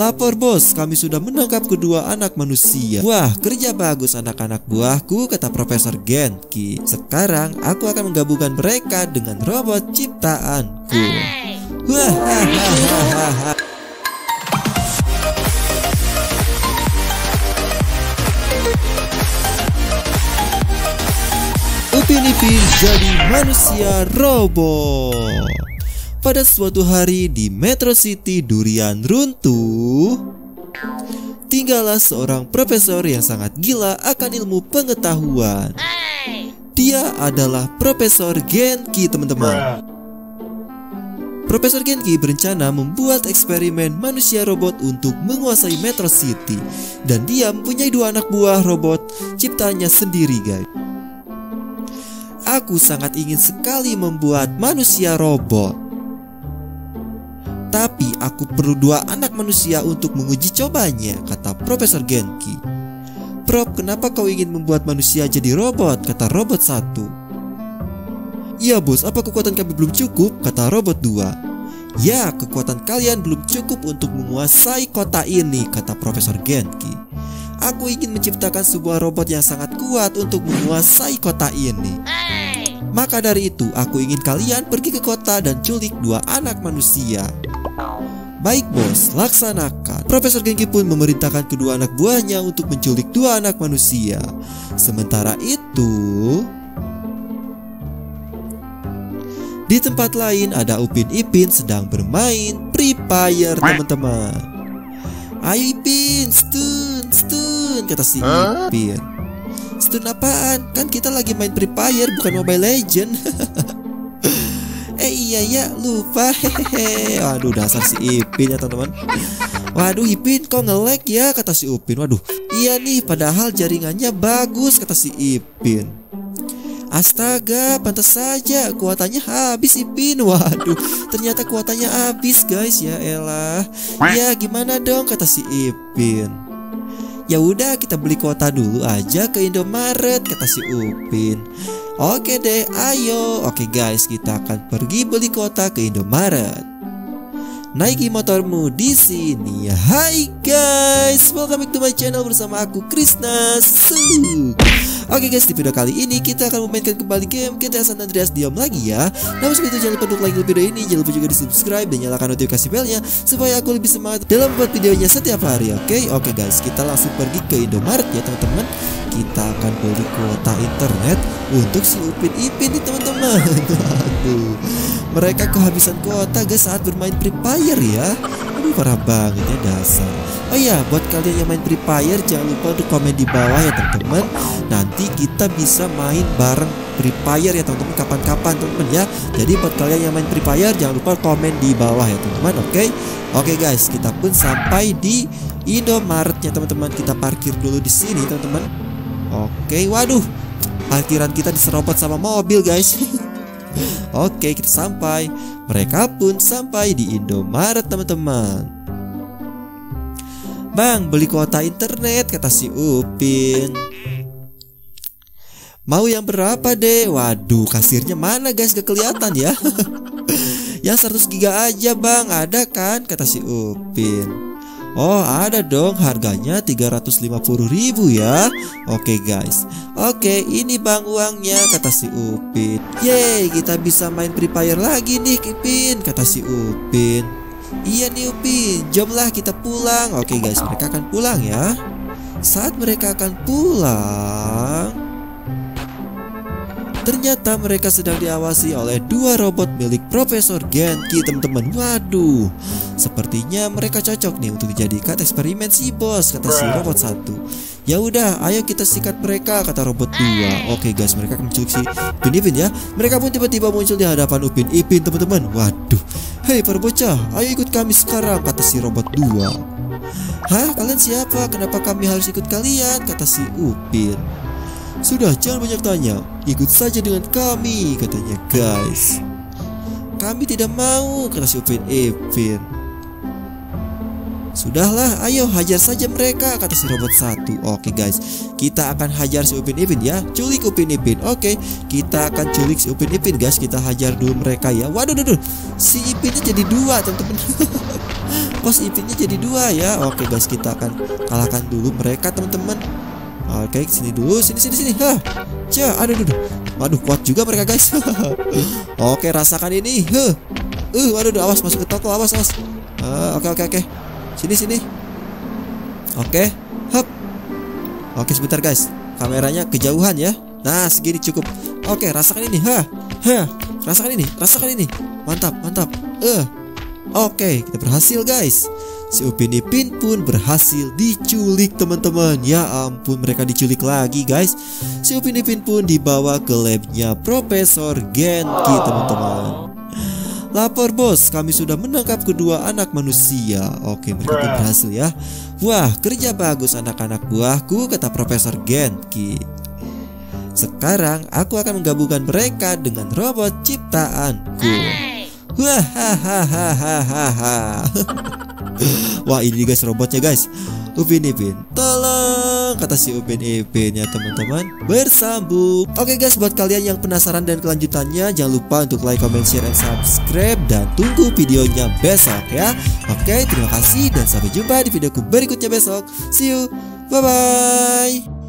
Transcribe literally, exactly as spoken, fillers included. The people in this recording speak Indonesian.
Lapor bos, kami sudah menangkap kedua anak manusia. Wah, kerja bagus anak-anak buahku, kata Profesor Genki. Sekarang aku akan menggabungkan mereka dengan robot ciptaanku. Wahahaha. Upin Ipin jadi manusia robot. Pada suatu hari di Metro City Durian Runtuh, tinggallah seorang profesor yang sangat gila akan ilmu pengetahuan. Dia adalah Profesor Genki, teman-teman. Profesor Genki berencana membuat eksperimen manusia robot untuk menguasai Metro City. Dan dia mempunyai dua anak buah robot ciptaannya sendiri, guys. Aku sangat ingin sekali membuat manusia robot, tapi aku perlu dua anak manusia untuk menguji cobanya, kata Profesor Genki. Prof, kenapa kau ingin membuat manusia jadi robot, kata robot satu. Ya bos, apa kekuatan kami belum cukup, kata robot dua. Ya, kekuatan kalian belum cukup untuk menguasai kota ini, kata Profesor Genki. Aku ingin menciptakan sebuah robot yang sangat kuat untuk menguasai kota ini. Maka dari itu, aku ingin kalian pergi ke kota dan culik dua anak manusia. Baik bos, laksanakan. Profesor Genki pun memerintahkan kedua anak buahnya untuk menculik dua anak manusia. Sementara itu, di tempat lain ada Upin Ipin sedang bermain Free Fire, teman-teman. Ayo Ipin, stun, stun, kata si Ipin. Stun apaan? Kan kita lagi main Free Fire, bukan Mobile Legends. Eh iya ya, lupa. Hehehe. Waduh, dasar si Ipin ya teman-teman. Waduh Ipin, kok nge-lag ya, kata si Upin. Waduh, iya nih, padahal jaringannya bagus, kata si Ipin. Astaga, pantas saja kuotanya habis Ipin. Waduh, ternyata kuotanya habis guys, ya elah. Ya gimana dong, kata si Ipin. Ya udah, kita beli kuota dulu aja ke Indomaret, kata si Upin. Oke deh, ayo. Oke guys, kita akan pergi beli kuota ke Indomaret. Naiki motormu di sini. Hai guys, welcome back to my channel bersama aku Krisna. Oke guys, di video kali ini kita akan memainkan kembali game G T A San Andreas. Diam lagi ya. Namun sebelum itu, jangan lupa untuk like video ini, jangan lupa juga di subscribe dan nyalakan notifikasi belnya supaya aku lebih semangat dalam buat videonya setiap hari. Oke, oke guys, kita langsung pergi ke Indomaret ya teman-teman. Kita akan beli kuota internet untuk si Upin Ipin nih teman-teman. Aduh, mereka kehabisan kuota guys saat bermain Free Fire ya. Aduh, parah banget ya dasar. Oh ya, buat kalian yang main Free Fire jangan lupa untuk komen di bawah ya teman-teman. Nanti kita bisa main bareng Free Fire ya teman-teman, kapan-kapan teman-teman ya. Jadi buat kalian yang main Free Fire jangan lupa komen di bawah ya teman-teman. Oke, oke guys, kita pun sampai di Indomaretnya teman-teman. Kita parkir dulu di sini teman-teman. Oke, waduh, parkiran kita diserobot sama mobil guys. Oke, kita sampai. Mereka pun sampai di Indomaret teman-teman. Bang, beli kuota internet, kata si Upin. Mau yang berapa deh? Waduh, kasirnya mana guys, gak kelihatan ya. Yang seratus giga aja bang, ada kan, kata si Upin. Oh ada dong, harganya tiga ratus lima puluh ribu ya. Oke guys, oke ini bang uangnya, kata si Upin. Yeay, kita bisa main Free Fire lagi nih Ipin, kata si Upin. Iya nih Upin, jomlah kita pulang. Oke guys, mereka akan pulang ya. Saat mereka akan pulang, ternyata mereka sedang diawasi oleh dua robot milik Profesor Genki teman-teman. Waduh, sepertinya mereka cocok nih untuk dijadikan eksperimen si bos, kata si robot satu. Ya udah, ayo kita sikat mereka, kata robot dua. Oke guys, mereka akan menculik si Upin Ipin ya. Mereka pun tiba-tiba muncul di hadapan Upin Ipin teman-teman. Waduh, hei para bocah, ayo ikut kami sekarang, kata si robot dua. Hah, kalian siapa? Kenapa kami harus ikut kalian? Kata si Upin. Sudah, jangan banyak tanya, ikut saja dengan kami, katanya guys. Kami tidak mau, kata si Upin Ipin. Sudahlah, ayo hajar saja mereka, kata si robot satu. Oke guys, kita akan hajar si Upin Ipin ya. Culik Upin Ipin. Oke, kita akan culik si Upin Ipin guys. Kita hajar dulu mereka ya. Waduh, waduh, si Ipinnya jadi dua teman-teman. Kos Ipinnya jadi dua ya. Oke guys, kita akan kalahkan dulu mereka teman-teman. Oke, sini dulu, sini sini sini. Hah. Cah, aduh aduh. Waduh, kuat juga mereka guys. Oke, rasakan ini. Heh. Uh, waduh, awas masuk ke toko, awas awas. Uh, oke oke oke. Sini sini. Oke. Hop. Oke, sebentar guys. Kameranya kejauhan ya. Nah, segini cukup. Oke, rasakan ini. Hah. Hah. Rasakan ini, rasakan ini. Mantap, mantap. Eh. Uh. Oke, kita berhasil guys. Si Upin Ipin pun berhasil diculik teman-teman. Ya ampun, mereka diculik lagi guys. Si Upin Ipin pun dibawa ke labnya Profesor Genki teman-teman. Lapor bos, kami sudah menangkap kedua anak manusia. Oke, mereka pun berhasil ya. Wah, kerja bagus anak-anak buahku, kata Profesor Genki. Sekarang aku akan menggabungkan mereka dengan robot ciptaanku. Hahaha. Wah, ini guys robotnya guys. Upin Ipin, tolong, kata si Upin Ipin ya teman-teman, bersambung. Oke guys, buat kalian yang penasaran dan kelanjutannya, jangan lupa untuk like, comment, share, dan subscribe. Dan tunggu videonya besok ya. Oke, terima kasih dan sampai jumpa di videoku berikutnya besok. See you, bye-bye.